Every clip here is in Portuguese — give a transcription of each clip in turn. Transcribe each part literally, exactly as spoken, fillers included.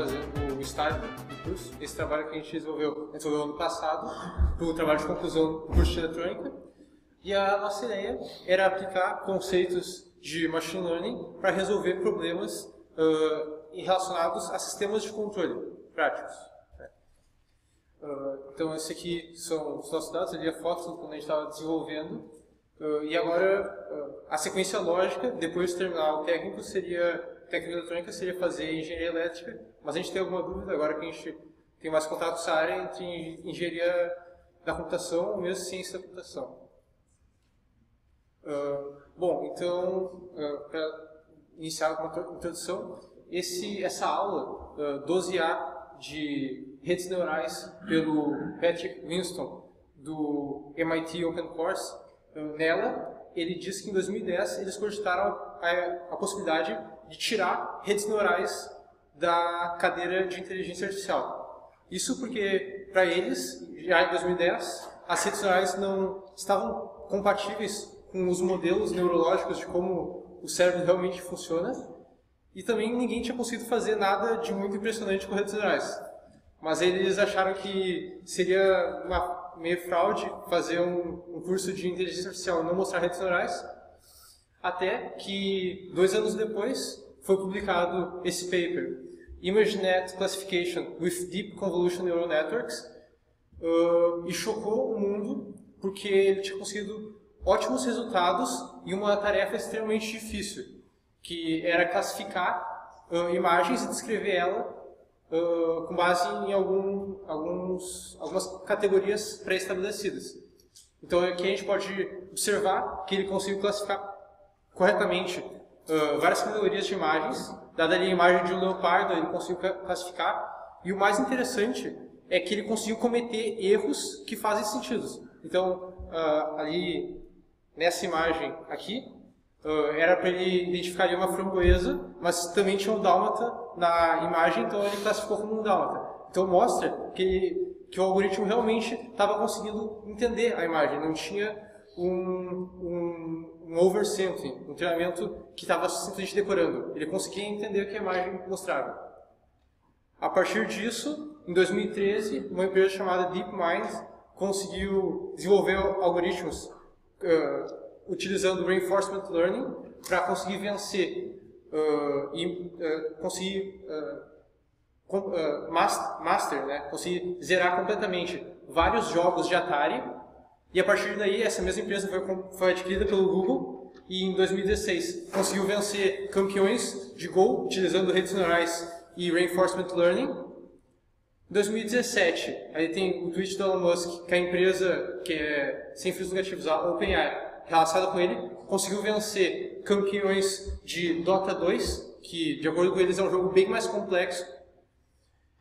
fazer o estágio do curso, esse trabalho que a gente resolveu, resolveu ano passado, para o trabalho de conclusão do curso de eletrônica. E a nossa ideia era aplicar conceitos de machine learning para resolver problemas uh, relacionados a sistemas de controle práticos. Uh, então, esse aqui são os nossos dados, ali a foto quando a gente estava desenvolvendo. Uh, e agora, uh, a sequência lógica, depois de terminar o técnico, seria, técnica eletrônica, seria fazer engenharia elétrica, mas a gente tem alguma dúvida, agora que a gente tem mais contato com essa área, entre engenharia da computação ou mesmo ciência da computação. Uh, bom, então, uh, para iniciar uma introdução, esse, essa aula uh, doze A de redes neurais pelo Patrick Winston, do M I T Open Course. Nela, ele diz que em dois mil e dez eles cogitaram a, a possibilidade de tirar redes neurais da cadeira de inteligência artificial. Isso porque, para eles, já em dois mil e dez, as redes neurais não estavam compatíveis com os modelos neurológicos de como o cérebro realmente funciona, e também ninguém tinha conseguido fazer nada de muito impressionante com redes neurais. Mas eles acharam que seria uma meio fraude fazer um, um curso de inteligência artificial e não mostrar redes neurais, até que dois anos depois foi publicado esse paper, ImageNet Classification with Deep Convolutional Neural Networks, uh, e chocou o mundo porque ele tinha conseguido ótimos resultados em uma tarefa extremamente difícil, que era classificar uh, imagens e descrever ela Uh, com base em algum, alguns, algumas categorias pré-estabelecidas. Então aqui a gente pode observar que ele conseguiu classificar corretamente uh, várias categorias de imagens. Dada ali a imagem de um leopardo, ele conseguiu classificar. E o mais interessante é que ele conseguiu cometer erros que fazem sentido. Então, uh, ali nessa imagem aqui, Uh, era para ele identificar ali uma framboesa, mas também tinha um dálmata na imagem, então ele classificou como um dálmata. Então mostra que, ele, que o algoritmo realmente estava conseguindo entender a imagem, não tinha um, um, um oversampling, um treinamento que estava simplesmente decorando. Ele conseguia entender o que a imagem mostrava. A partir disso, em dois mil e treze, uma empresa chamada DeepMind conseguiu desenvolver algoritmos uh, utilizando Reinforcement Learning para conseguir vencer uh, e uh, conseguir uh, com, uh, master, né? Conseguir zerar completamente vários jogos de Atari, e a partir daí essa mesma empresa foi, foi adquirida pelo Google e em dois mil e dezesseis conseguiu vencer campeões de Go utilizando redes neurais e Reinforcement Learning. Em dois mil e dezessete, aí tem o tweet do Elon Musk, que é a empresa que é sem fins lucrativos, a OpenAI, relacionada com ele, conseguiu vencer campeões de Dota dois, que de acordo com eles é um jogo bem mais complexo.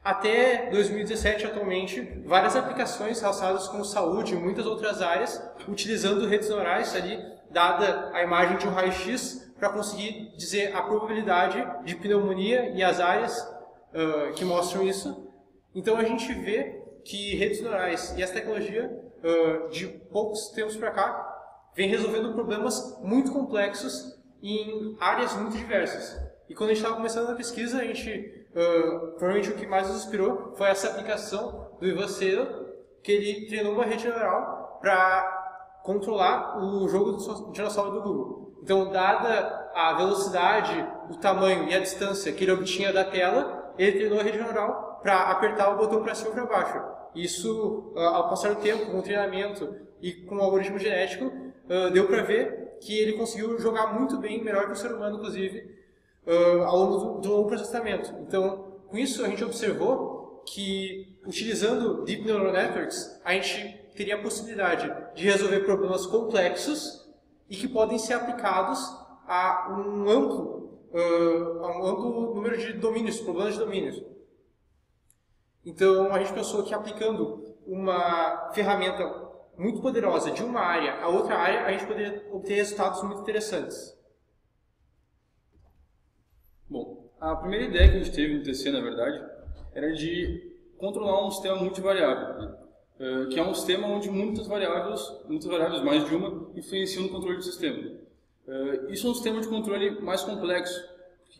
Até dois mil e dezessete, atualmente, várias aplicações relacionadas com saúde e muitas outras áreas, utilizando redes neurais ali, dada a imagem de um raio-x, para conseguir dizer a probabilidade de pneumonia e as áreas uh, que mostram isso. Então a gente vê que redes neurais e essa tecnologia, uh, de poucos tempos para cá, vem resolvendo problemas muito complexos em áreas muito diversas. E quando a gente estava começando a pesquisa, a gente, uh, provavelmente o que mais nos inspirou foi essa aplicação do Ivan Seda, que ele treinou uma rede neural para controlar o jogo do dinossauro do Google. Então, dada a velocidade, o tamanho e a distância que ele obtinha da tela, ele treinou a rede neural para apertar o botão para cima e para baixo. Isso, uh, ao passar do tempo, com o treinamento e com o algoritmo genético, Uh, deu para ver que ele conseguiu jogar muito bem, melhor que o ser humano, inclusive, uh, ao longo do longo processamento. Então, com isso, a gente observou que, utilizando Deep Neural Networks, a gente teria a possibilidade de resolver problemas complexos e que podem ser aplicados a um amplo, uh, a um amplo número de domínios, problemas de domínios. Então, a gente pensou que aplicando uma ferramenta muito poderosa de uma área a outra área, a gente poderia obter resultados muito interessantes. Bom, a primeira ideia que a gente teve no T C, na verdade, era de controlar um sistema multivariável, né? uh, que é um sistema onde muitas variáveis, muitas variáveis, mais de uma, influenciam no controle do sistema. Uh, isso é um sistema de controle mais complexo,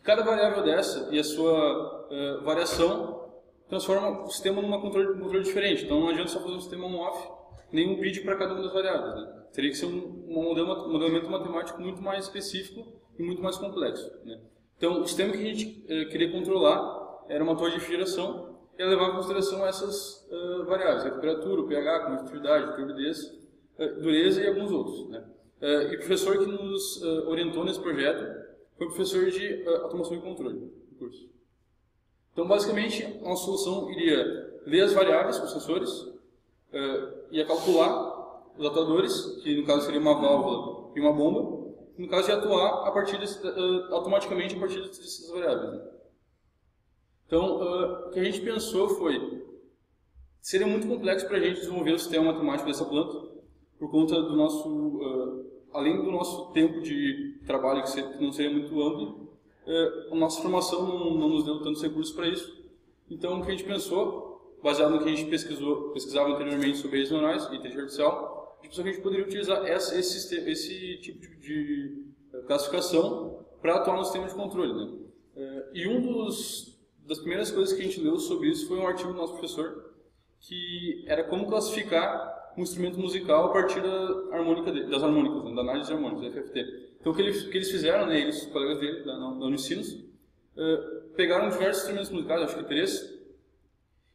que cada variável dessa e a sua uh, variação transforma o sistema num controle, controle diferente. Então não adianta só fazer um sistema on-off, nem um bid para cada uma das variáveis. Né? Teria que ser um, um modelamento matemático muito mais específico e muito mais complexo. Né? Então o sistema que a gente uh, queria controlar era uma torre de refrigeração e levar em consideração essas uh, variáveis, a temperatura, o pH, a condutividade, a turbidez, uh, dureza e alguns outros. Né? Uh, e o professor que nos uh, orientou nesse projeto foi o professor de uh, automação e controle do curso. Então, basicamente, a nossa solução iria ler as variáveis, os sensores, uh, ia calcular os atuadores, que no caso seria uma válvula e uma bomba, e no caso de atuar a partir desse, uh, automaticamente a partir dessas variáveis. Né? Então, uh, o que a gente pensou foi, seria muito complexo para a gente desenvolver o sistema matemático dessa planta, por conta do nosso, uh, além do nosso tempo de trabalho, que não seria muito amplo, uh, a nossa formação não, não nos deu tantos recursos para isso. Então, o que a gente pensou, baseado no que a gente pesquisou, pesquisava anteriormente sobre redes neuronais e inteligência artificial, a gente pensou que a gente poderia utilizar essa, esse, esse tipo de, de classificação para atuar no sistema de controle. Né? Uh, e um dos das primeiras coisas que a gente leu sobre isso foi um artigo do nosso professor, que era como classificar um instrumento musical a partir da harmônica de, das harmônicas, da análise harmônica, da F F T. Então o que eles, que eles fizeram, né, eles, os colegas dele, da, da Unisinos, uh, pegaram diversos instrumentos musicais, acho que três,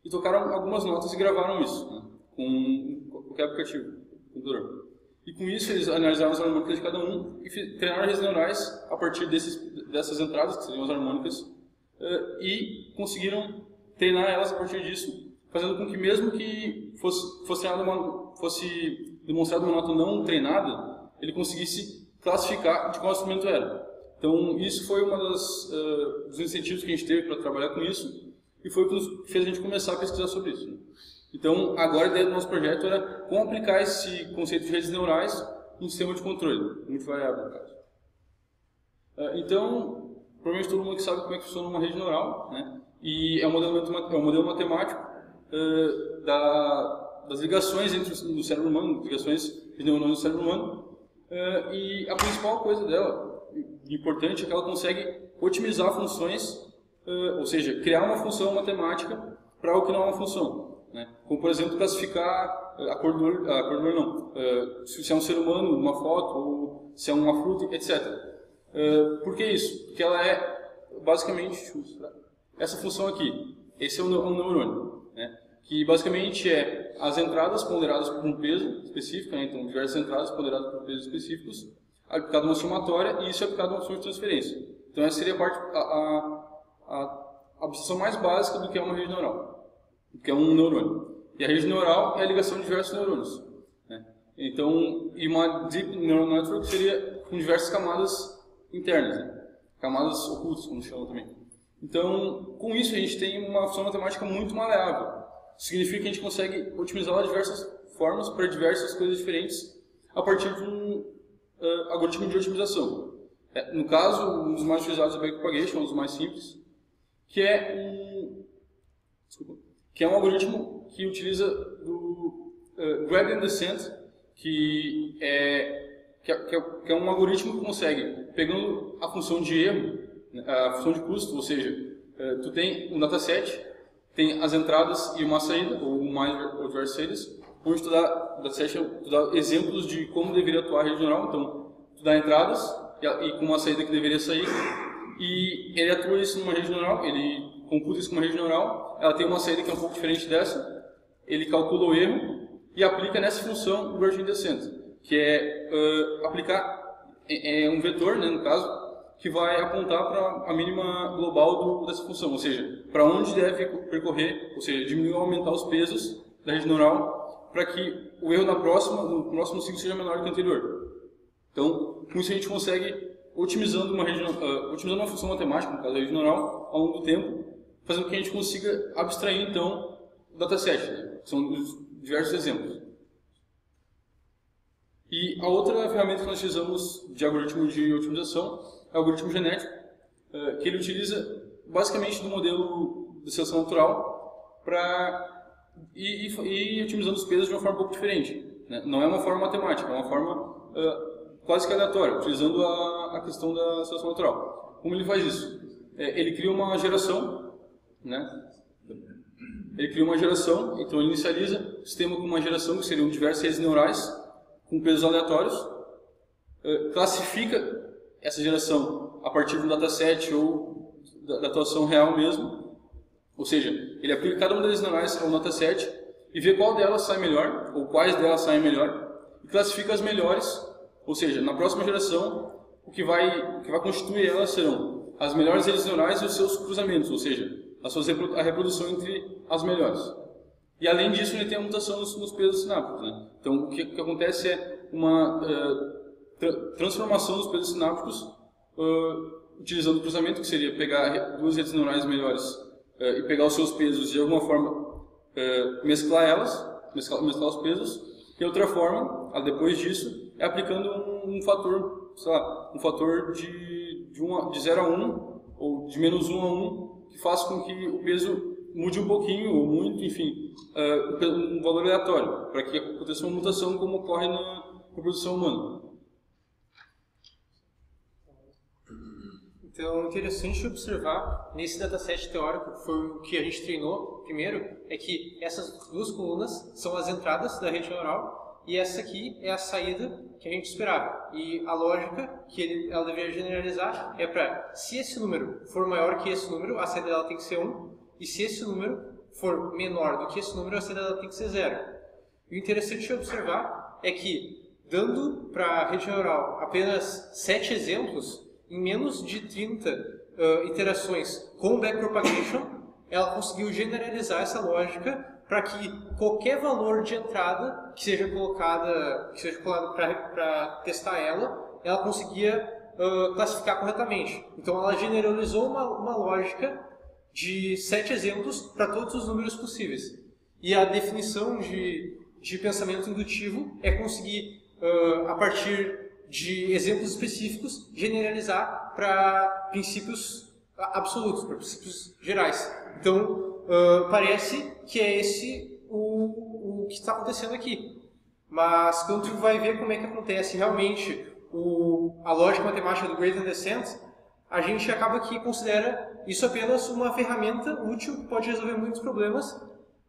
e tocaram algumas notas e gravaram isso, né, com qualquer aplicativo, com computador. E com isso eles analisaram as harmônicas de cada um e treinaram redes neurais a partir desses, dessas entradas, que seriam as harmônicas, uh, e conseguiram treinar elas a partir disso, fazendo com que mesmo que fosse, fosse treinado uma fosse demonstrado uma nota não treinada, ele conseguisse classificar de qual instrumento era. Então isso foi um uh, dos incentivos que a gente teve para trabalhar com isso e foi o que nos fez a gente começar a pesquisar sobre isso. Né? Então agora a ideia do nosso projeto era como aplicar esse conceito de redes neurais no sistema de controle, multivariável no caso. Uh, então, provavelmente todo mundo que sabe como é que funciona uma rede neural, né? E é um modelo, é um modelo matemático uh, da... das ligações entre o cérebro humano, ligações de neurônios do cérebro humano, uh, e a principal coisa dela, importante, é que ela consegue otimizar funções, uh, ou seja, criar uma função matemática para algo que não é uma função, né? Como por exemplo classificar a cor do olho, a cor do olho não, uh, se é um ser humano, uma foto, ou se é uma fruta, etcétera. Uh, por que isso? Porque ela é basicamente essa função aqui, esse é um neurônio, né? Que basicamente é as entradas ponderadas por um peso específico, né? Então diversas entradas ponderadas por pesos específicos, aplicada uma somatória e isso é aplicado a uma função de transferência. Então essa seria a, parte, a, a, a abstração mais básica do que é uma rede neural, do que é um neurônio. E a rede neural é a ligação de diversos neurônios. Né? Então, e uma deep neural network seria com diversas camadas internas, né? Camadas ocultas, como chamam também. Então, com isso a gente tem uma função matemática muito maleável. Significa que a gente consegue otimizá-la de diversas formas para diversas coisas diferentes a partir de um uh, algoritmo de otimização. É, no caso, um dos mais utilizados é o backpropagation, um dos mais simples, que é um, desculpa, que é um algoritmo que utiliza do uh, grab and descent, que é, que, é, que, é, que é um algoritmo que consegue, pegando a função de erro, a função de custo, ou seja, uh, tu tem um dataset, tem as entradas e uma saída, ou mais ou diversas saídas, onde tu dá, tu dá exemplos de como deveria atuar a rede neural. Então, tu dá entradas e, e com uma saída que deveria sair, e ele atua isso numa rede neural, ele computa isso com uma rede neural, ela tem uma saída que é um pouco diferente dessa, ele calcula o erro e aplica nessa função o verging descent, que é uh, aplicar é, é um vetor, né, no caso, que vai apontar para a mínima global do, dessa função, ou seja, para onde deve percorrer, ou seja, diminuir ou aumentar os pesos da rede neural para que o erro na próxima, no próximo ciclo seja menor do que o anterior. Então, com isso a gente consegue, otimizando uma, rede, uh, otimizando uma função matemática, no caso da rede neural, ao longo do tempo, fazendo com que a gente consiga abstrair, então, o dataset, né? São os diversos exemplos. E a outra ferramenta que nós utilizamos de algoritmo de otimização é o algoritmo genético, que ele utiliza basicamente do modelo de seleção natural para ir, ir, ir otimizando os pesos de uma forma um pouco diferente. Né? Não é uma forma matemática, é uma forma uh, quase que aleatória, utilizando a, a questão da seleção natural. Como ele faz isso? ele cria uma geração, né? Ele cria uma geração, então ele inicializa o sistema com uma geração que seriam diversas redes neurais com pesos aleatórios, classifica essa geração a partir de um dataset ou da atuação real mesmo, ou seja, ele aplica cada uma das redes neurais a um dataset e vê qual delas sai melhor, ou quais delas saem melhor, e classifica as melhores, ou seja, na próxima geração o que vai, o que vai constituir elas serão as melhores redes neurais e os seus cruzamentos, ou seja, a, sua, a reprodução entre as melhores. E além disso, ele tem a mutação nos, nos pesos sinápticos, né? Então, o que, que acontece é uma uh, tra transformação dos pesos sinápticos, uh, utilizando o cruzamento, que seria pegar duas redes neurais melhores uh, e pegar os seus pesos e de alguma forma uh, mesclar elas, mesclar, mesclar os pesos. E outra forma, depois disso, é aplicando um, um fator, sei lá, um fator de, de, um a, de zero a um, ou de menos um a um, que faz com que o peso mude um pouquinho, ou muito, enfim, uh, um valor aleatório, para que aconteça uma mutação como ocorre na reprodução humana. Então, interessante observar nesse dataset teórico, que foi o que a gente treinou primeiro, é que essas duas colunas são as entradas da rede neural, e essa aqui é a saída que a gente esperava. E a lógica que ele, ela deveria generalizar é para, se esse número for maior que esse número, a saída dela tem que ser um, e se esse número for menor do que esse número, a saída dela tem que ser zero. E o interessante de observar é que, dando para a rede neural apenas sete exemplos, em menos de trinta uh, iterações com backpropagation, ela conseguiu generalizar essa lógica para que qualquer valor de entrada que seja colocada, que seja colocado para testar ela, ela conseguia uh, classificar corretamente. Então ela generalizou uma, uma lógica de sete exemplos para todos os números possíveis. E a definição de, de pensamento indutivo é conseguir, uh, a partir de exemplos específicos, generalizar para princípios absolutos, para princípios gerais. Então, Uh, parece que é esse o, o que está acontecendo aqui, mas quando tu vai ver como é que acontece realmente o, a lógica matemática do Gradient Descent, a gente acaba que considera isso apenas uma ferramenta útil que pode resolver muitos problemas,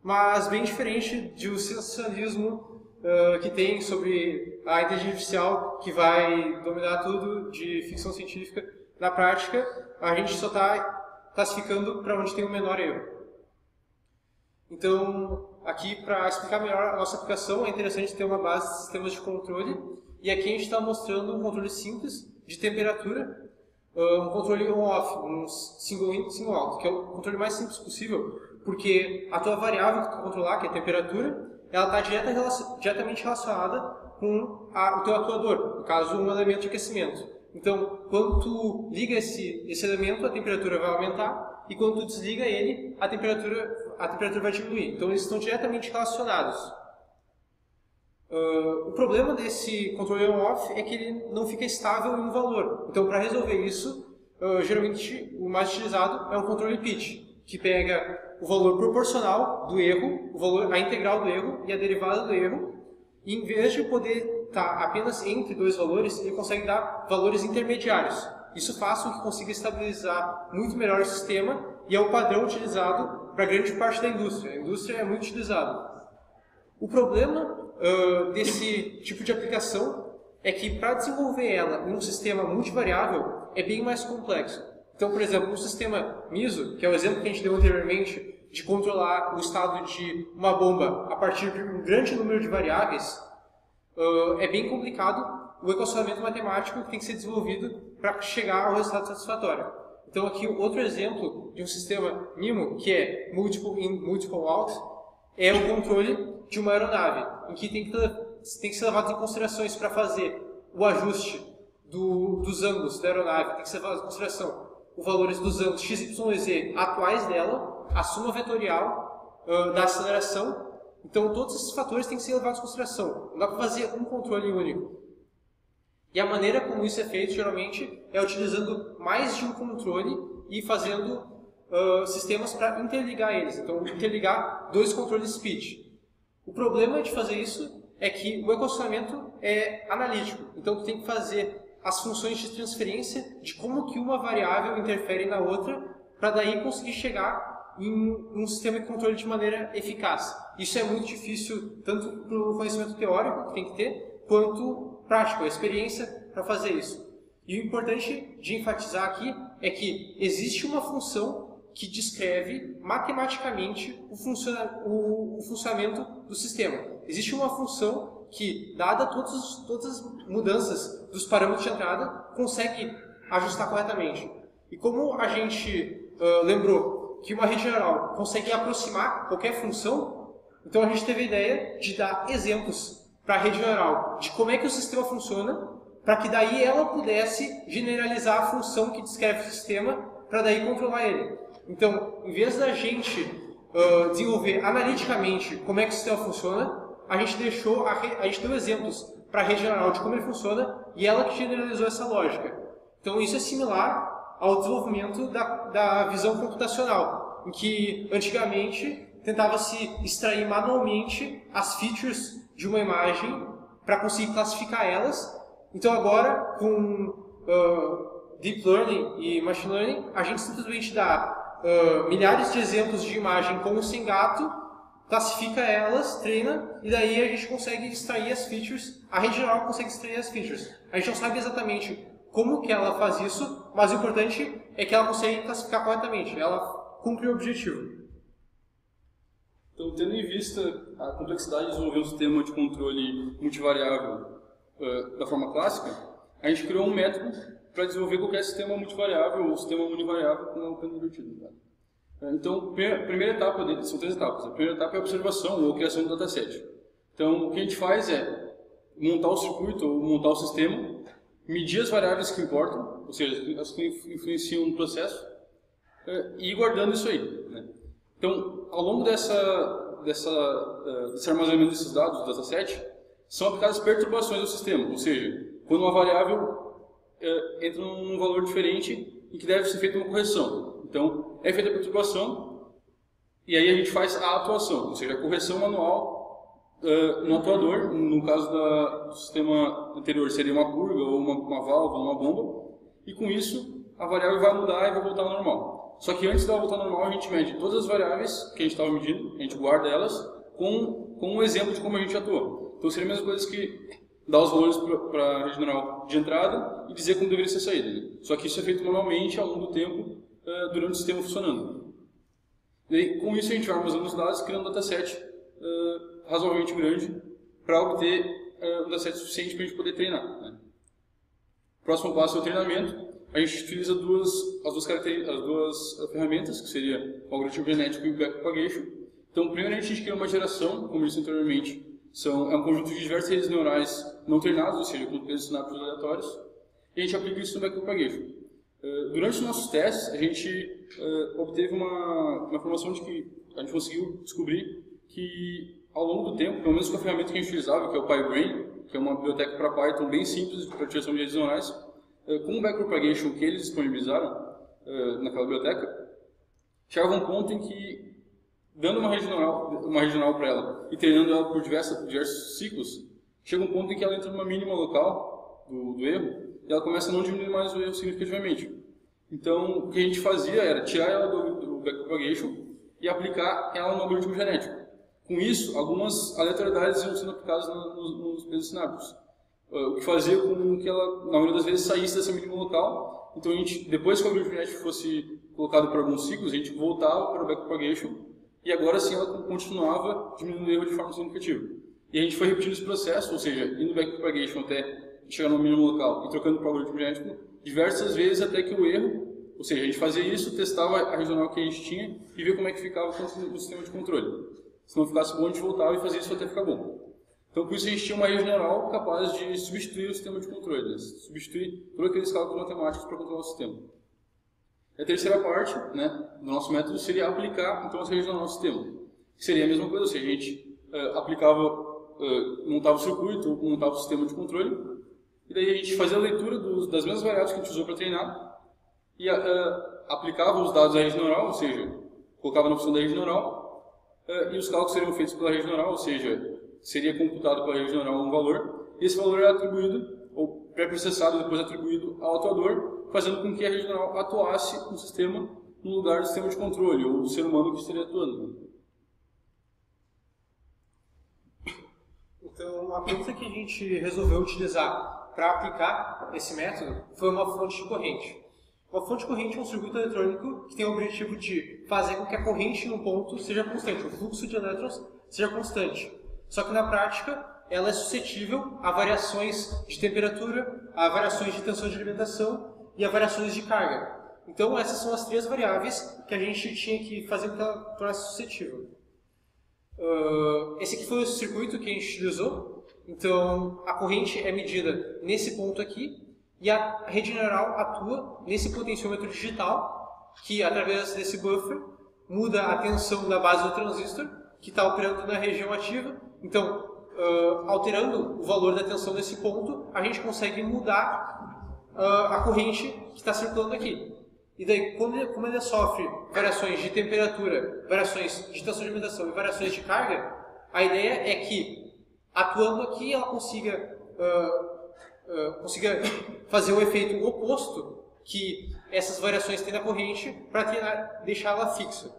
mas bem diferente de um sensacionalismo uh, que tem sobre a inteligência artificial que vai dominar tudo de ficção científica. Na prática, a gente só está classificando para onde tem o menor erro. Então, aqui, para explicar melhor a nossa aplicação, é interessante ter uma base de sistemas de controle. E aqui a gente está mostrando um controle simples de temperatura, um controle on-off, um single-in, single-out, que é o controle mais simples possível, porque a tua variável que tu controlar, que é a temperatura, ela está direta, diretamente relacionada com a, o teu atuador, no caso, um elemento de aquecimento. Então, quando tu liga esse, esse elemento, a temperatura vai aumentar, e quando tu desliga ele, a temperatura, a temperatura vai diminuir. Então eles estão diretamente relacionados. Uh, o problema desse controle on-off é que ele não fica estável em um valor. Então, para resolver isso, uh, geralmente o mais utilizado é um controle pitch, que pega o valor proporcional do erro, o valor, a integral do erro e a derivada do erro, e em vez de poder estar apenas entre dois valores, ele consegue dar valores intermediários. Isso faz com que consiga estabilizar muito melhor o sistema e é o padrão utilizado para grande parte da indústria. A indústria é muito utilizada. O problema uh, desse tipo de aplicação é que para desenvolver ela em um sistema multivariável é bem mais complexo. Então, por exemplo, um sistema MISO, que é o exemplo que a gente deu anteriormente, de controlar o estado de uma bomba a partir de um grande número de variáveis, uh, é bem complicado o equacionamento matemático que tem que ser desenvolvido para chegar ao resultado satisfatório. Então aqui outro exemplo de um sistema MIMO, que é Multiple In, Multiple Out, é o controle de uma aeronave, em que tem que, tem que ser levado em considerações para fazer o ajuste do, dos ângulos da aeronave, tem que ser levado em consideração os valores dos ângulos x, y, z atuais dela, a soma vetorial uh, da aceleração. Então todos esses fatores têm que ser levados em consideração, não dá para fazer um controle único. E a maneira como isso é feito, geralmente, é utilizando mais de um controle e fazendo uh, sistemas para interligar eles. Então, interligar dois controles pitch. O problema de fazer isso é que o equacionamento é analítico. Então, tu tem que fazer as funções de transferência de como que uma variável interfere na outra, para daí conseguir chegar em um sistema de controle de maneira eficaz. Isso é muito difícil, tanto para o conhecimento teórico, que tem que ter, quanto prático, a experiência para fazer isso. E o importante de enfatizar aqui é que existe uma função que descreve matematicamente o, funciona, o, o funcionamento do sistema. Existe uma função que, dada todas, todas as mudanças dos parâmetros de entrada, consegue ajustar corretamente. E como a gente uh, lembrou que uma rede neural consegue aproximar qualquer função, então a gente teve a ideia de dar exemplos para a rede neural de como é que o sistema funciona, para que daí ela pudesse generalizar a função que descreve o sistema, para daí controlar ele. Então, em vez da gente uh, desenvolver analiticamente como é que o sistema funciona, a gente, deixou a re... a gente deu exemplos para a rede neural de como ele funciona, e ela que generalizou essa lógica. Então, isso é similar ao desenvolvimento da, da visão computacional, em que, antigamente, tentava-se extrair manualmente as features de uma imagem para conseguir classificar elas. Então agora, com uh, Deep Learning e Machine Learning, a gente simplesmente dá uh, milhares de exemplos de imagem com ou sem gato, classifica elas, treina, e daí a gente consegue extrair as features, a rede neural consegue extrair as features. A gente não sabe exatamente como que ela faz isso, mas o importante é que ela consegue classificar corretamente, ela cumpre o objetivo. Então, tendo em vista a complexidade de desenvolver o sistema de controle multivariável, Uh, da forma clássica, a gente criou um método para desenvolver qualquer sistema multivariável ou sistema univariável com o plano invertido. Uh, então, primeira, primeira etapa dele, são três etapas. A primeira etapa é a observação ou a criação do dataset. Então, o que a gente faz é montar o circuito ou montar o sistema, medir as variáveis que importam, ou seja, as que influenciam no processo, uh, e ir guardando isso aí, né? Então, ao longo dessa, dessa, uh, desse armazenamento desses dados, do dataset, são aplicadas perturbações ao sistema, ou seja, quando uma variável é, entra num valor diferente em que deve ser feita uma correção. Então, é feita a perturbação e aí a gente faz a atuação, ou seja, a correção manual uh, no atuador, no caso da, do sistema anterior seria uma curva, ou uma, uma válvula, uma bomba, e com isso a variável vai mudar e vai voltar ao normal. Só que antes dela voltar ao normal, a gente mede todas as variáveis que a gente estava medindo, a gente guarda elas com, com um exemplo de como a gente atua. Então seria a mesma coisa que dar os valores para a rede neural de entrada e dizer como deveria ser saída, né? Só que isso é feito manualmente ao longo do tempo, uh, durante o sistema funcionando. E aí, com isso a gente vai armazenando os dados, criando um dataset uh, razoavelmente grande para obter uh, um dataset suficiente para a gente poder treinar, né? Próximo passo é o treinamento. A gente utiliza duas, as, duas as duas ferramentas, que seria o algoritmo genético e o backpropagation. Então primeiro a gente cria uma geração, como eu disse anteriormente, São, é um conjunto de diversas redes neurais não treinadas, ou seja, com pesos sinápticos aleatórios, e a gente aplica isso no backpropagation. Uh, durante os nossos testes, a gente uh, obteve uma, uma informação de que a gente conseguiu descobrir que, ao longo do tempo, pelo menos com a ferramenta que a gente utilizava, que é o PyBrain, que é uma biblioteca para Python bem simples para utilização de redes neurais, uh, com o backpropagation que eles disponibilizaram uh, naquela biblioteca, chegava um ponto em que, dando uma rede neural para ela e treinando ela por diversos, diversos ciclos, chega um ponto em que ela entra numa mínima local do, do erro e ela começa a não diminuir mais o erro significativamente. Então, o que a gente fazia era tirar ela do, do backpropagation e aplicar ela no algoritmo genético. Com isso, algumas aleatoriedades iam sendo aplicadas no, no, nos pesos sinápticos, o que fazia com que ela, na maioria das vezes, saísse dessa mínima local. Então, a gente, depois que o algoritmo genético fosse colocado para alguns ciclos, a gente voltava para o backpropagation. E agora sim ela continuava diminuindo o erro de forma significativa. E a gente foi repetindo esse processo, ou seja, indo backpropagation até chegar no mínimo local e trocando para o algoritmo genético diversas vezes até que o erro, ou seja, a gente fazia isso, testava a rede neural que a gente tinha e via como é que ficava o sistema de controle. Se não ficasse bom, a gente voltava e fazia isso até ficar bom. Então, com isso a gente tinha uma rede neural capaz de substituir o sistema de controle, né? Substituir todos aqueles cálculos matemáticos para controlar o sistema. A terceira parte, né, do nosso método seria aplicar então as redes neurais no nosso sistema. Seria a mesma coisa, ou seja, a gente uh, aplicava, uh, montava o circuito, montava o sistema de controle, e daí a gente fazia a leitura dos, das mesmas variáveis que a gente usou para treinar, e uh, aplicava os dados à rede neural, ou seja, colocava na função da rede neural, uh, e os cálculos seriam feitos pela rede neural, ou seja, seria computado pela rede neural um valor, e esse valor era atribuído, ou pré-processado e depois atribuído ao atuador, fazendo com que a rede neural atuasse no sistema no lugar do sistema de controle, ou do ser humano que estaria atuando. Então, a fonte que a gente resolveu utilizar para aplicar esse método foi uma fonte de corrente. Uma fonte de corrente é um circuito eletrônico que tem o objetivo de fazer com que a corrente em um ponto seja constante, o fluxo de elétrons seja constante. Só que na prática, ela é suscetível a variações de temperatura, a variações de tensão de alimentação e a variações de carga. Então essas são as três variáveis que a gente tinha que fazer para que ela tornasse suscetível. Uh, esse aqui foi o circuito que a gente utilizou. Então a corrente é medida nesse ponto aqui e a rede neural atua nesse potenciômetro digital que, através desse buffer, muda a tensão da base do transistor que está operando na região ativa. Então, Uh, alterando o valor da tensão desse ponto, a gente consegue mudar uh, a corrente que está circulando aqui. E daí, como ele, como ele sofre variações de temperatura, variações de tensão de alimentação e variações de carga, a ideia é que, atuando aqui, ela consiga, uh, uh, consiga fazer o efeito oposto que essas variações têm na corrente para deixar ela fixa.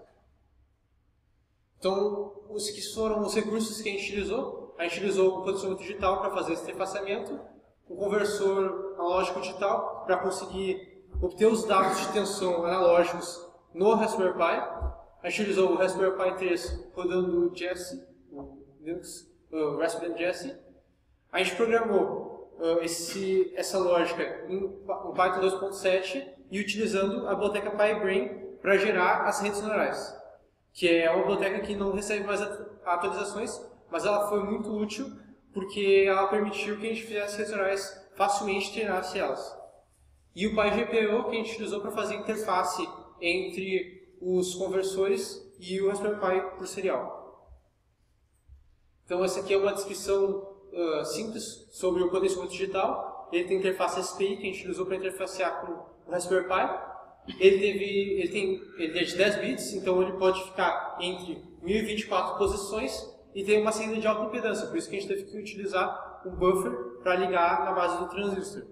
Então, os que foram os recursos que a gente utilizou. A gente utilizou um potenciômetro digital para fazer esse interfaceamento, um conversor analógico digital para conseguir obter os dados de tensão analógicos no Raspberry Pi. A gente utilizou o Raspberry Pi três rodando o Jesse, o Linux, o Raspberry Jesse. A gente programou uh, esse, essa lógica em, em Python dois ponto sete e utilizando a biblioteca PyBrain para gerar as redes neurais, que é uma biblioteca que não recebe mais atualizações, mas ela foi muito útil porque ela permitiu que a gente fizesse redes neurais facilmente, treinasse elas. E o PyGPO que a gente utilizou para fazer interface entre os conversores e o Raspberry Pi por serial. Então essa aqui é uma descrição uh, simples sobre o potenciômetro digital. Ele tem interface S P I que a gente utilizou para interfacear com o Raspberry Pi. Ele, teve, ele, tem, ele é de dez bits, então ele pode ficar entre mil e vinte e quatro posições. E tem uma saída de alta impedância, por isso que a gente teve que utilizar um buffer para ligar na base do transistor.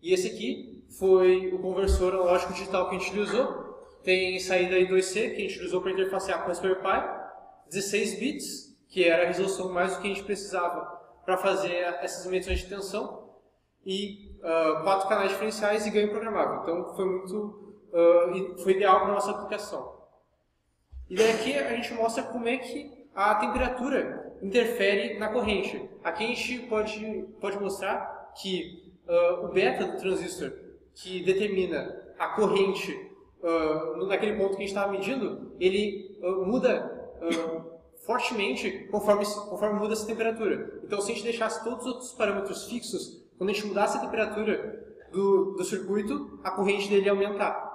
E esse aqui foi o conversor analógico digital que a gente utilizou. Tem saída I dois C, que a gente usou para interfacear com o Raspberry Pi, dezesseis bits, que era a resolução mais do que a gente precisava para fazer essas medições de tensão, e uh, quatro canais diferenciais e ganho programável. Então foi, muito, uh, foi ideal para a nossa aplicação. E daí aqui a gente mostra como é que a temperatura interfere na corrente. Aqui a gente pode, pode mostrar que uh, o beta do transistor, que determina a corrente uh, naquele ponto que a gente estava medindo, ele uh, muda uh, fortemente conforme, conforme muda essa temperatura. Então, se a gente deixasse todos os outros parâmetros fixos, quando a gente mudasse a temperatura do, do circuito, a corrente dele ia aumentar.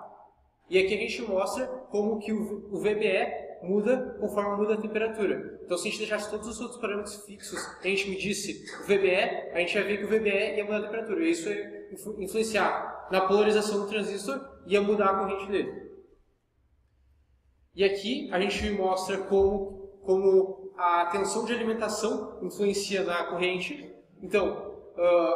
E aqui a gente mostra como que o, o V B E muda conforme muda a temperatura. Então, se a gente deixasse todos os outros parâmetros fixos e a gente medisse o V B E, a gente ia ver que o V B E ia mudar a temperatura. E isso ia influenciar na polarização do transistor e ia mudar a corrente dele. E aqui a gente mostra como, como a tensão de alimentação influencia na corrente. Então,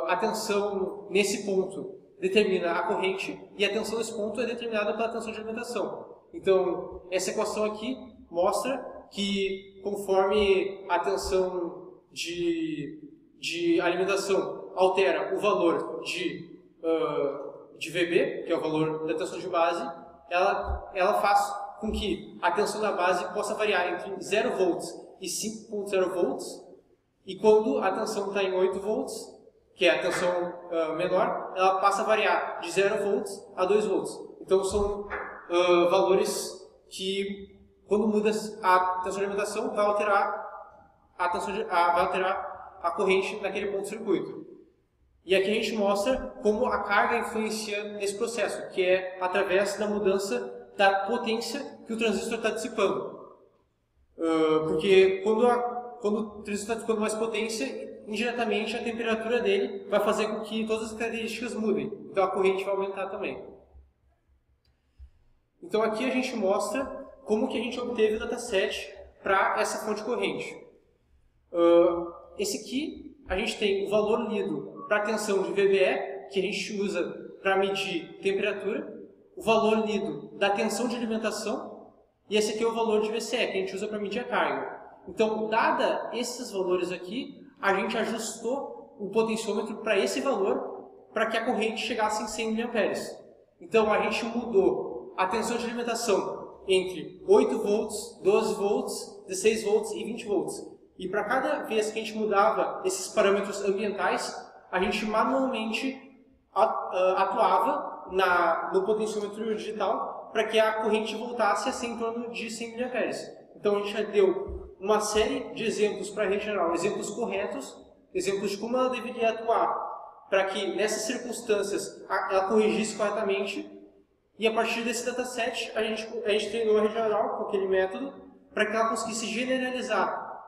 a tensão nesse ponto determina a corrente e a tensão nesse ponto é determinada pela tensão de alimentação. Então, essa equação aqui mostra que conforme a tensão de, de alimentação altera o valor de, uh, de V B, que é o valor da tensão de base, ela, ela faz com que a tensão da base possa variar entre zero volts e cinco vírgula zero volts, e quando a tensão está em oito volts, que é a tensão uh, menor, ela passa a variar de zero volts a dois volts. Então, são Uh, valores que, quando muda a tensão de alimentação, vai alterar a, tensão de, a, vai alterar a corrente naquele ponto do circuito. E aqui a gente mostra como a carga influencia nesse processo, que é através da mudança da potência que o transistor está dissipando. Uh, porque quando, a, quando o transistor está dissipando mais potência, indiretamente a temperatura dele vai fazer com que todas as características mudem. Então a corrente vai aumentar também. Então aqui a gente mostra como que a gente obteve o dataset para essa fonte corrente. Uh, esse aqui a gente tem o valor lido para a tensão de V B E, que a gente usa para medir temperatura, o valor lido da tensão de alimentação, e esse aqui é o valor de V C E, que a gente usa para medir a carga. Então, dada esses valores aqui, a gente ajustou o potenciômetro para esse valor, para que a corrente chegasse em cem miliamperes. Então, a gente mudou a tensão de alimentação entre oito volts, doze volts, dezesseis volts e vinte volts. E para cada vez que a gente mudava esses parâmetros ambientais, a gente manualmente atuava na, no potenciômetro digital para que a corrente voltasse a ser em torno de cem miliamperes. Então, a gente já deu uma série de exemplos para a rede neural, exemplos corretos, exemplos de como ela deveria atuar para que nessas circunstâncias ela corrigisse corretamente, e a partir desse dataset a gente, a gente treinou a rede neural com aquele método para que ela conseguisse generalizar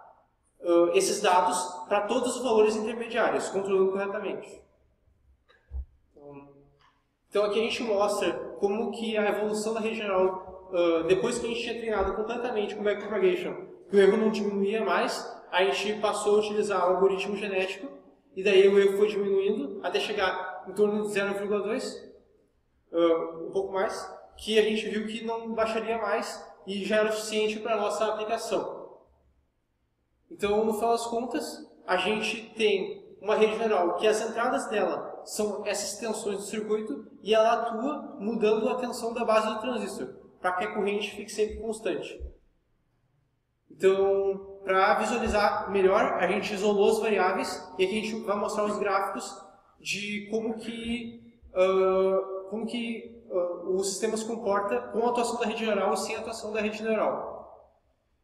uh, esses dados para todos os valores intermediários, controlando corretamente. Então aqui a gente mostra como que a evolução da rede neural, uh, depois que a gente tinha treinado completamente com backpropagation, o erro não diminuía mais, a gente passou a utilizar o algoritmo genético, e daí o erro foi diminuindo até chegar em torno de zero vírgula dois, uh, um pouco mais, que a gente viu que não baixaria mais e já era o suficiente para a nossa aplicação. Então, no final das contas, a gente tem uma rede neural que as entradas dela são essas tensões do circuito, e ela atua mudando a tensão da base do transistor, para que a corrente fique sempre constante. Então, para visualizar melhor, a gente isolou as variáveis, e aqui a gente vai mostrar os gráficos de como que, uh, como que uh, o sistema se comporta com a atuação da rede neural e sem a atuação da rede neural.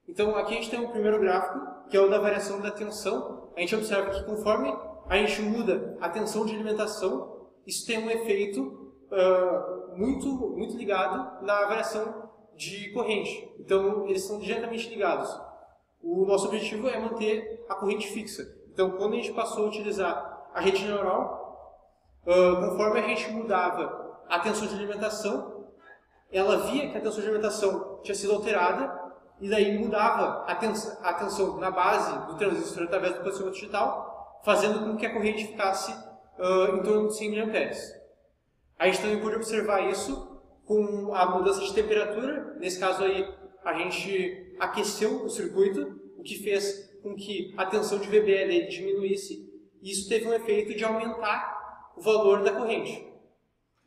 Então, aqui a gente tem o primeiro gráfico, que é o da variação da tensão. A gente observa que conforme a gente muda a tensão de alimentação, isso tem um efeito uh, muito, muito ligado na variação de corrente. Então, eles são diretamente ligados. O nosso objetivo é manter a corrente fixa. Então, quando a gente passou a utilizar a rede neural, uh, conforme a gente mudava a tensão de alimentação, ela via que a tensão de alimentação tinha sido alterada, e daí mudava a, tens a tensão na base do transistor através do potenciômetro digital, fazendo com que a corrente ficasse uh, em torno de cem miliamperes. A gente também pôde observar isso com a mudança de temperatura. Nesse caso aí, a gente aqueceu o circuito, o que fez com que a tensão de V B E dele diminuísse, e isso teve um efeito de aumentar o valor da corrente.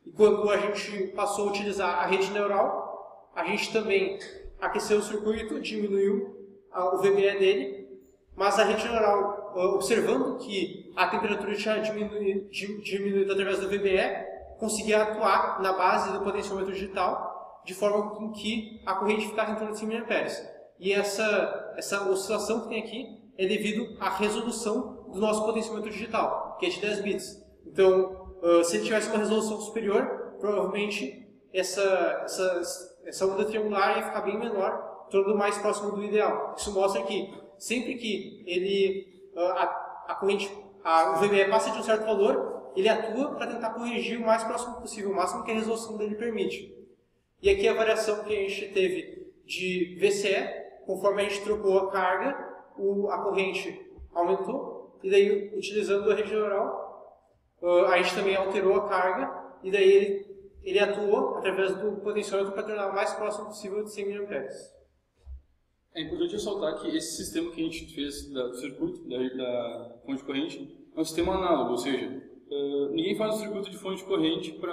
E quando a gente passou a utilizar a rede neural, a gente também aqueceu o circuito, diminuiu o V B E dele, mas a rede neural, observando que a temperatura tinha diminuído, diminuído através do V B E, conseguir atuar na base do potenciômetro digital de forma com que a corrente ficasse em torno de cem miliamperes. E essa, essa oscilação que tem aqui é devido à resolução do nosso potenciômetro digital, que é de dez bits. Então, uh, se ele tivesse uma resolução superior, provavelmente essa, essa, essa onda triangular ia ficar bem menor, tornando mais próximo do ideal. Isso mostra que sempre que ele, uh, a, a corrente, a, o V B E passa de um certo valor, ele atua para tentar corrigir o mais próximo possível, o máximo que a resolução dele permite. E aqui a variação que a gente teve de V C E, conforme a gente trocou a carga, o, a corrente aumentou, e daí, utilizando a rede neural, uh, a gente também alterou a carga, e daí ele, ele atuou através do potenciômetro para tornar o mais próximo possível de cem miliamperes. É importante ressaltar que esse sistema que a gente fez da, do circuito, da, da fonte de corrente, é um sistema análogo, ou seja, Uh, ninguém faz um circuito de fonte de corrente para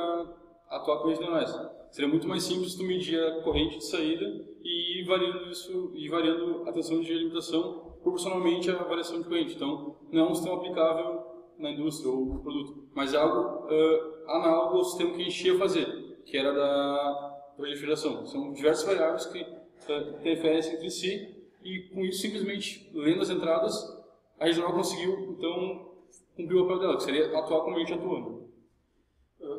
atuar com redes neurais. Seria muito mais simples tu medir a corrente de saída e ir variando, isso, ir variando a tensão de alimentação proporcionalmente à variação de corrente. Então, não é um sistema aplicável na indústria ou no produto, mas é algo uh, análogo ao sistema que a gente ia fazer, que era da proliferação. São diversas variáveis que uh, interferem entre si, e com isso, simplesmente lendo as entradas, a rede neural conseguiu, então, cumpriu o papel dela, que seria atuar como a gente atua.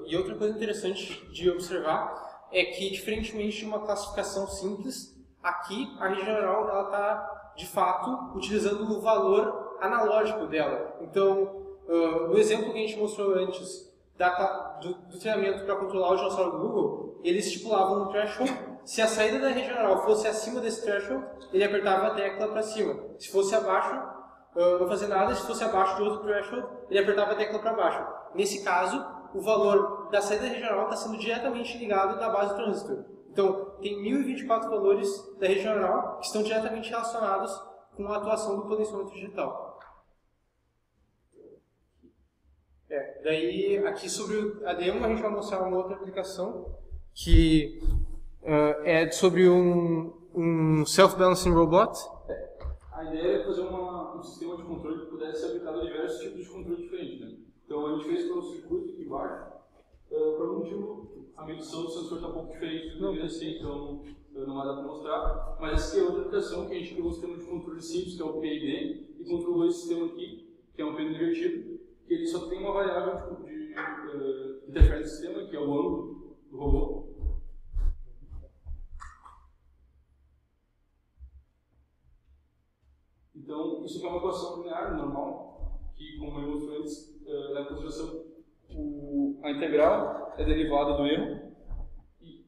E outra coisa interessante de observar é que, diferentemente de uma classificação simples, aqui a rede neural está, de fato, utilizando o valor analógico dela. Então, uh, no exemplo que a gente mostrou antes da, do, do treinamento para controlar o dinossauro do Google, ele estipulava um threshold. Se a saída da rede neural fosse acima desse threshold, ele apertava a tecla para cima. Se fosse abaixo, uh, não fazia nada, se fosse abaixo de outro threshold, ele apertava a tecla para baixo. Nesse caso, o valor da saída regional está sendo diretamente ligado na base do transistor. Então, tem mil e vinte e quatro valores da regional que estão diretamente relacionados com a atuação do potenciômetro digital. É, daí, aqui sobre a demo, a gente vai mostrar uma outra aplicação que uh, é sobre um, um self-balancing robot. A ideia é fazer uma, um sistema de controle que pudesse ser aplicado a diversos tipos de controle diferentes, né? Então, a gente fez todo o circuito aqui embaixo, uh, por um motivo, a medição do sensor está um pouco diferente do que devia ser, então não vai dar para mostrar, mas essa aqui é outra aplicação que a gente criou um sistema de controle simples, que é o P I D, e controlou esse sistema aqui, que é um pêndulo invertido, que ele só tem uma variável de, de, de uh, interferência do sistema, que é o ângulo do robô. Então, isso é uma equação linear, normal, que, como eu mostrei antes, uh, na consideração, o, a integral é derivada do erro, e,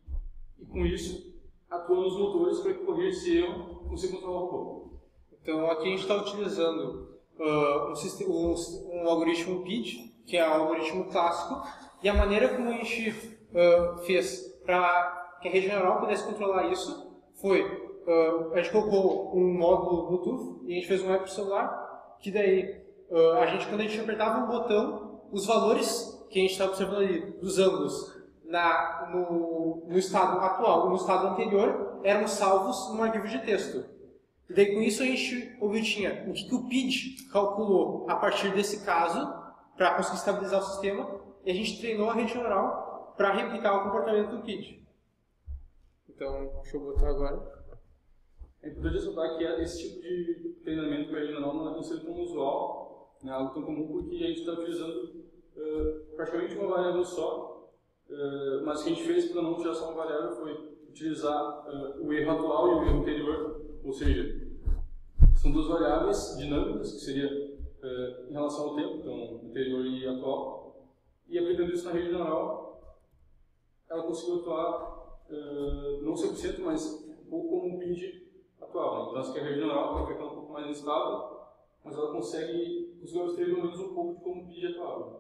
e com isso, atuam os motores para que corrija esse erro, consiga controlar o robô. Então, aqui a gente está utilizando Uh, um, sistema, um, um algoritmo P I D, que é um algoritmo clássico, e a maneira como a gente uh, fez para que a rede neural pudesse controlar isso foi, uh, a gente colocou um módulo Bluetooth e a gente fez um app celular, que daí, uh, a gente, quando a gente apertava um botão, os valores que a gente estava observando ali, dos ângulos, na, no, no estado atual ou no estado anterior, eram salvos num arquivo de texto. E daí, com isso, a gente obtinha o que, que o P I D calculou a partir desse caso para conseguir estabilizar o sistema, e a gente treinou a rede neural para replicar o comportamento do P I D. Então, deixa eu botar agora. É importante ressaltar que esse tipo de treinamento para a rede neural não é considerado como usual, não é algo tão comum, porque a gente está utilizando uh, praticamente uma variável só, uh, mas o que a gente fez para não utilizar só uma variável foi utilizar uh, o erro atual e o erro anterior. Ou seja, são duas variáveis dinâmicas, que seria uh, em relação ao tempo, então anterior e atual, e aplicando isso na rede neural, ela conseguiu atuar, uh, não cem por cento, mas um pouco como um P I D atual. Então, essa que a rede neural vai ficar um pouco mais instável, mas ela consegue, conseguiu abstrair pelo menos um pouco de como um P I D atual.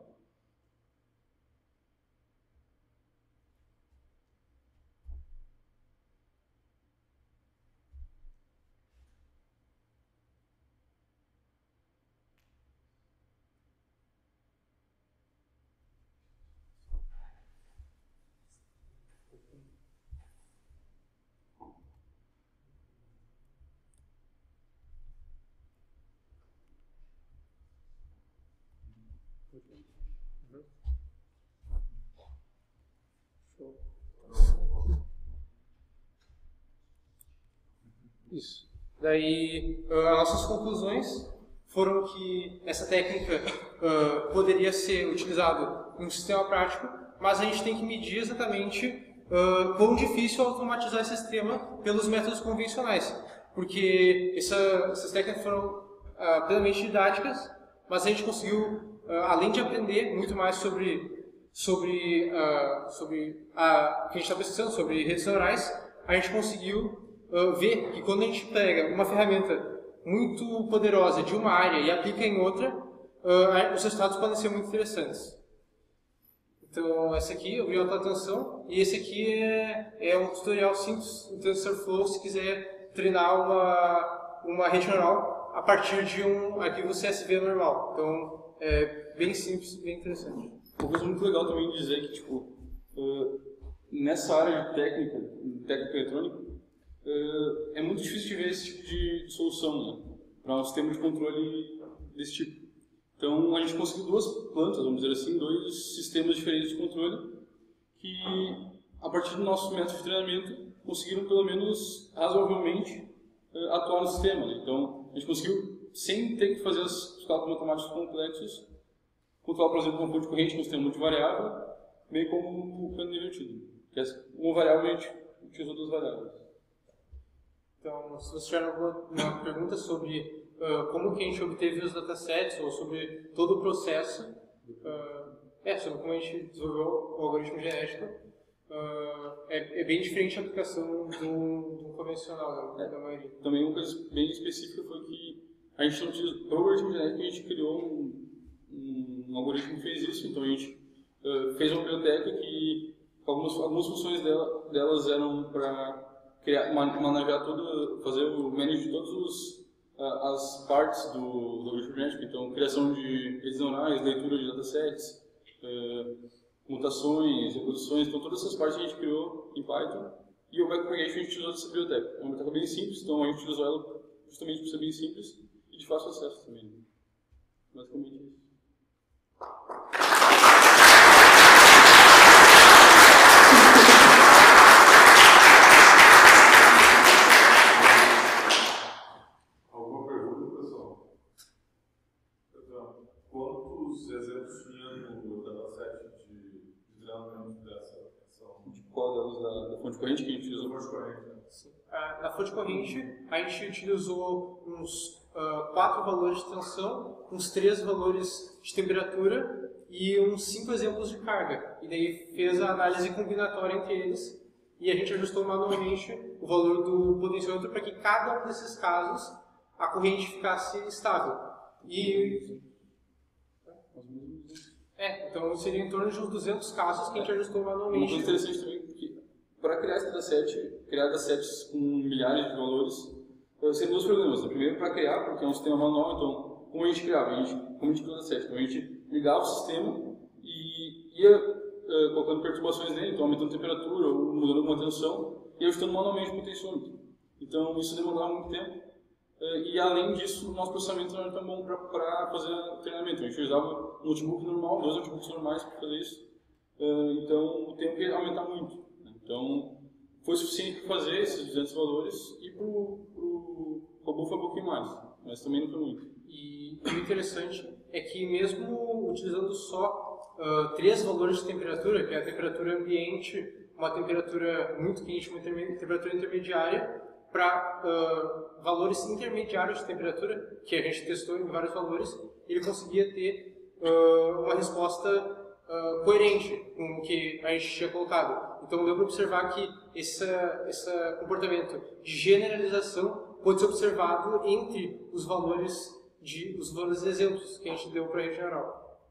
Isso. Daí, uh, as nossas conclusões foram que essa técnica uh, poderia ser utilizada em um sistema prático, mas a gente tem que medir exatamente uh, quão difícil é automatizar esse sistema pelos métodos convencionais, porque essa, essas técnicas foram uh, plenamente didáticas, mas a gente conseguiu, uh, além de aprender muito mais sobre, sobre, uh, sobre a, o que a gente está pesquisando, sobre redes neurais, a gente conseguiu Uh, ver que quando a gente pega uma ferramenta muito poderosa de uma área e aplica em outra, uh, os resultados podem ser muito interessantes. Então, esse aqui, obrigado pela atenção, e esse aqui é, é um tutorial simples do TensorFlow se quiser treinar uma, uma rede neural a partir de um arquivo C S V normal. Então, é bem simples, bem interessante. Uma coisa muito legal também dizer que, tipo, uh, nessa área de técnica, técnica eletrônica, Uh, é muito difícil de ver esse tipo de solução, né, para um sistema de controle desse tipo. Então a gente conseguiu duas plantas, vamos dizer assim, dois sistemas diferentes de controle que, a partir do nosso método de treinamento, conseguiram pelo menos razoavelmente uh, atuar no sistema, né? Então a gente conseguiu, sem ter que fazer os cálculos matemáticos complexos, controlar, por exemplo, uma fonte de corrente com um sistema multivariável, bem como o pêndulo invertido, que é uma variável, a gente utilizou duas variáveis. Então, se vocês tiverem alguma pergunta sobre uh, como que a gente obteve os datasets, ou sobre todo o processo, uh, é, sobre como a gente desenvolveu o algoritmo genético, uh, é, é bem diferente a aplicação do, do convencional, né, da maioria. Também uma coisa bem específica foi que a gente não precisa, para o algoritmo genético a gente criou um, um, um algoritmo que fez isso, então a gente uh, fez uma biblioteca que algumas, algumas funções dela, delas eram para criar, manejar toda, fazer o manage de todas uh, as partes do, do algoritmo genético, então criação de redes neuronais, leitura de datasets, uh, mutações, reproduções, então todas essas partes a gente criou em Python. E o backpropagation a gente utilizou dessa biblioteca. É uma biblioteca bem simples, então a gente utilizou ela justamente por ser bem simples e de fácil acesso também. Basicamente isso. Alguma pergunta, pessoal? Então, quantos exemplos tinha no dataset de treinamento dessa? Qual delas da, da fonte corrente que a gente utilizou? Da fonte corrente. Ah, na fonte corrente, a gente utilizou uns uh, quatro valores de tensão, uns três valores de temperatura e uns cinco exemplos de carga. E daí fez a análise combinatória entre eles e a gente ajustou manualmente o valor do potenciômetro para que cada um desses casos a corrente ficasse estável. E... É, então seria em torno de uns duzentos casos que a gente ajustou manualmente. Uma coisa interessante também é que, para criar esse dataset, criar datasets com milhares de valores, seriam dois problemas. O primeiro, para criar, porque é um sistema manual, então, como a gente criava? A gente, como a gente criou o dataset? Então, a gente ligava o sistema e ia uh, colocando perturbações nele, então, aumentando a temperatura ou mudando alguma tensão, e ajustando manualmente o potenciômetro. Então, isso demandava muito tempo. E além disso, o nosso processamento não era tão bom para fazer treinamento. A gente usava um notebook normal, dois notebooks normais para fazer isso. Então o tempo ia aumentar muito. Então foi suficiente para fazer esses duzentos valores e para o robô foi um pouquinho mais, mas também não foi muito. E o interessante é que, mesmo utilizando só uh, três valores de temperatura, que é a temperatura ambiente, uma temperatura muito quente, uma temperatura intermediária, para uh, valores intermediários de temperatura, que a gente testou em vários valores, ele conseguia ter uh, uma resposta uh, coerente com o que a gente tinha colocado. Então deu para observar que esse essa comportamento de generalização pode ser observado entre os valores de os valores de exemplos que a gente deu para a rede geral.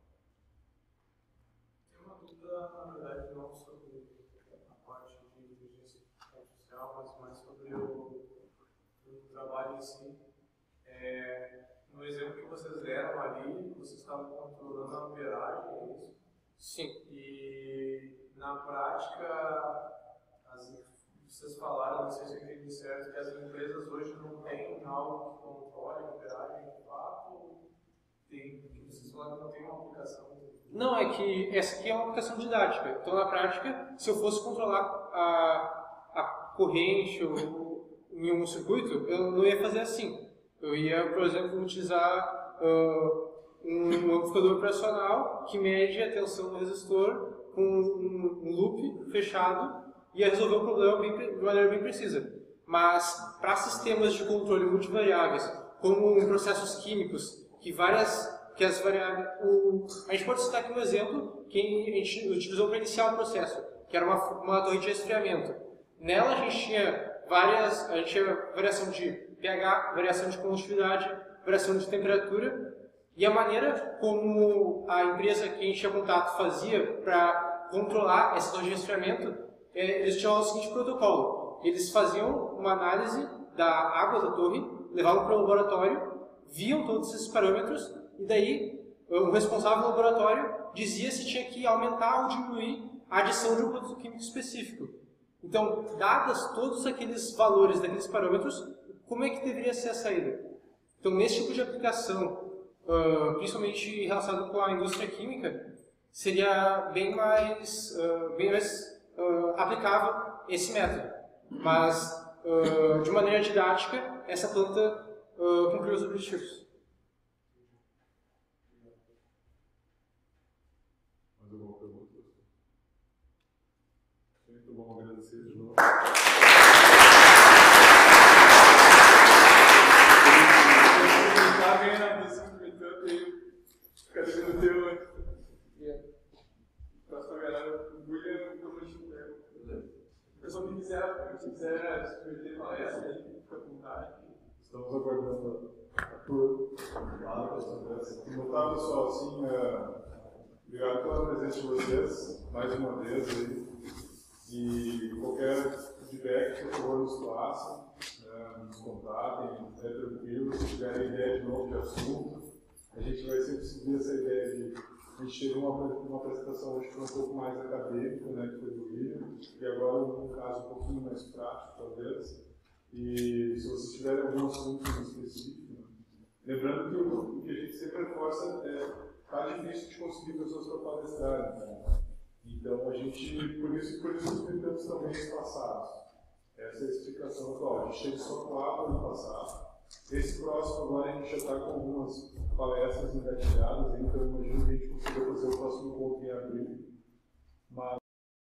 Tem uma dúvida, na verdade, não sobre a parte de inteligência artificial, mas mais sobre o trabalho em si. É, no exemplo que vocês deram ali, vocês estavam controlando a amperagem, é isso? Sim. E na prática, as, vocês falaram, não sei se eu entendi certo, que as empresas hoje não têm algo que controle a amperagem de fato? Tem, vocês falaram que não tem uma aplicação? Não, é que essa aqui é uma aplicação didática. Então, na prática, se eu fosse controlar a, a corrente ou em um circuito, eu não ia fazer assim. Eu ia, por exemplo, utilizar uh, um amplificador operacional que mede a tensão do resistor com um, um loop fechado e ia resolver o problema bem, de maneira bem precisa. Mas para sistemas de controle multivariáveis, como em processos químicos, que várias que as variáveis, o, a gente pode citar aqui um exemplo que a gente utilizou para iniciar o processo, que era uma, uma torre de resfriamento. Nela a gente tinha Várias, a gente tinha variação de pH, variação de condutividade, variação de temperatura, e a maneira como a empresa que a gente tinha contato fazia para controlar essa torre de resfriamento, é, eles tinham o seguinte protocolo: eles faziam uma análise da água da torre, levavam para o laboratório, viam todos esses parâmetros, e daí o responsável do laboratório dizia se tinha que aumentar ou diminuir a adição de um produto químico específico. Então, dadas todos aqueles valores, daqueles parâmetros, como é que deveria ser a saída? Então, nesse tipo de aplicação, uh, principalmente relacionado com a indústria química, seria bem mais, uh, bem mais uh, aplicável esse método. Mas, uh, de maneira didática, essa planta uh, cumpriu os objetivos. Muito bom, agradecer de novo. Pessoal que quiser, se quiser submeter palestra, fica à vontade. Estamos aguardando a tua Nada, pessoal. Tá, pessoal, assim, uh, obrigado pela presença de vocês, mais uma vez aí. E qualquer feedback, por favor, nos façam, uh, nos contatem, é tranquilo. Se tiverem ideia de novo de assunto, a gente vai sempre seguir essa ideia de. A gente teve uma, uma apresentação hoje que foi um pouco mais acadêmica, né, que foi do William, e agora um caso um pouquinho mais prático, talvez. E se vocês tiverem algum assunto específico, né? Lembrando que o, o que a gente sempre reforça é tá difícil de conseguir pessoas para palestrar, né? Então a gente, por isso, por isso tentamos também os passados. Essa é a explicação atual. A gente teve só quatro no passado. Esse próximo agora a gente já está com algumas palestras engatilhadas, então eu imagino que